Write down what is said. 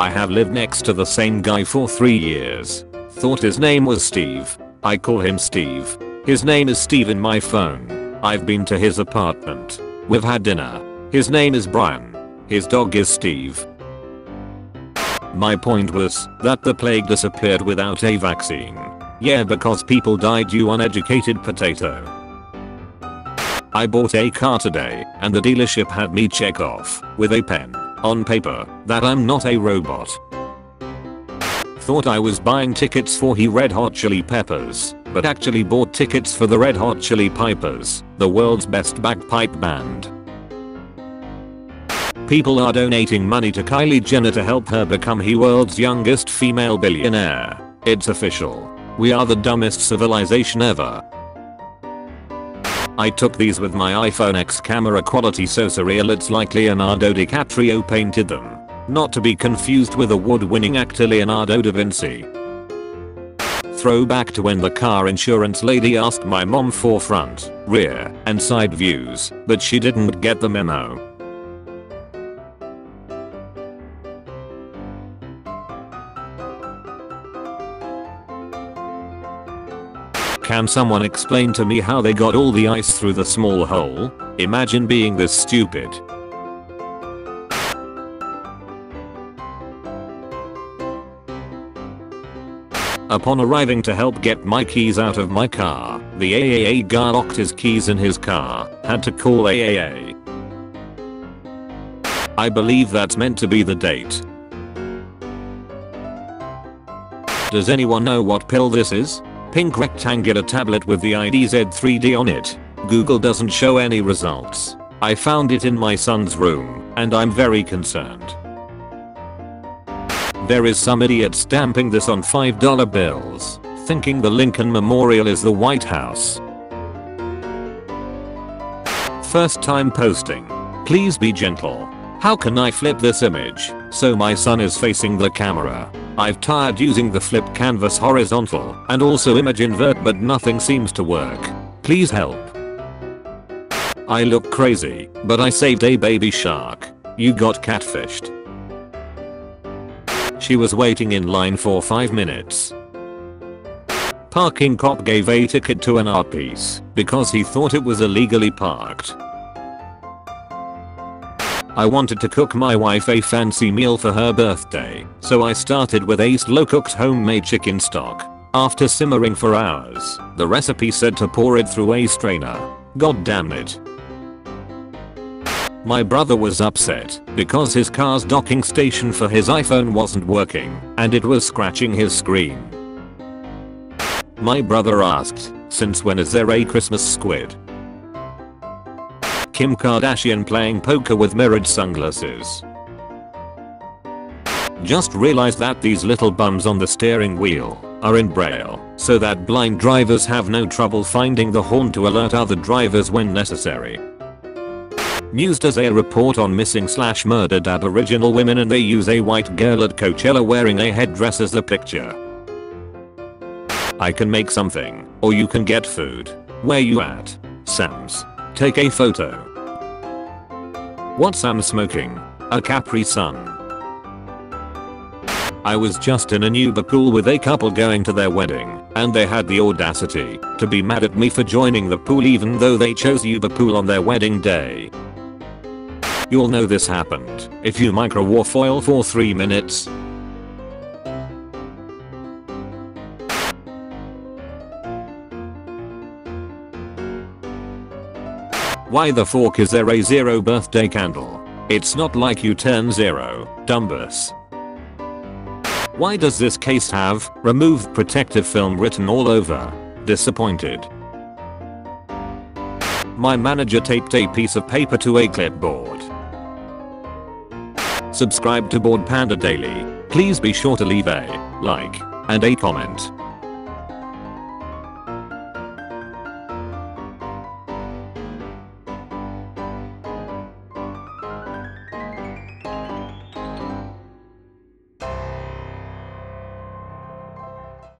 I have lived next to the same guy for 3 years. Thought his name was Steve. I call him Steve. His name is Steve in my phone. I've been to his apartment. We've had dinner. His name is Brian. His dog is Steve. My point was that the plague disappeared without a vaccine. Yeah, because people died, you uneducated potato. I bought a car today and the dealership had me check off with a pen on paper that I'm not a robot. Thought I was buying tickets for the Red Hot Chili Peppers, but actually bought tickets for the Red Hot Chili Pipers, the world's best bagpipe band. People are donating money to Kylie Jenner to help her become the world's youngest female billionaire. It's official. We are the dumbest civilization ever. I took these with my iPhone X camera, quality so surreal it's like Leonardo DiCaprio painted them. Not to be confused with award-winning actor Leonardo da Vinci. Throwback to when the car insurance lady asked my mom for front, rear, and side views, but she didn't get the memo. Can someone explain to me how they got all the ice through the small hole? Imagine being this stupid. Upon arriving to help get my keys out of my car, the AAA guy locked his keys in his car. Had to call AAA. I believe that's meant to be the date. Does anyone know what pill this is? Pink rectangular tablet with the IDZ3D on it. Google doesn't show any results. I found it in my son's room, and I'm very concerned. There is some idiot stamping this on $5 bills, thinking the Lincoln Memorial is the White House. First time posting. Please be gentle. How can I flip this image so my son is facing the camera? I've tired using the flip canvas horizontal and also image invert, but nothing seems to work. Please help. I look crazy, but I saved a baby shark. You got catfished. She was waiting in line for 5 minutes. Parking cop gave a ticket to an art piece because he thought it was illegally parked. I wanted to cook my wife a fancy meal for her birthday, so I started with a slow-cooked homemade chicken stock. After simmering for hours, the recipe said to pour it through a strainer. God damn it. My brother was upset because his car's docking station for his iPhone wasn't working, and it was scratching his screen. My brother asked, "Since when is there a Christmas squid?" Kim Kardashian playing poker with mirrored sunglasses. Just realized that these little bums on the steering wheel are in braille so that blind drivers have no trouble finding the horn to alert other drivers when necessary. Used as a report on missing/murdered Aboriginal women, and they use a white girl at Coachella wearing a headdress as the picture. I can make something, or you can get food. Where you at? Sam's. Take a photo. What's Sam smoking? A Capri Sun. I was just in an Uber pool with a couple going to their wedding, and they had the audacity to be mad at me for joining the pool even though they chose Uber pool on their wedding day. You'll know this happened if you micro warfoil for 3 minutes. Why the fork is there a 0 birthday candle? It's not like you turn 0, dumbass. Why does this case have removed protective film written all over? Disappointed. My manager taped a piece of paper to a clipboard. Subscribe to Bored Panda Daily. Please be sure to leave a like and a comment.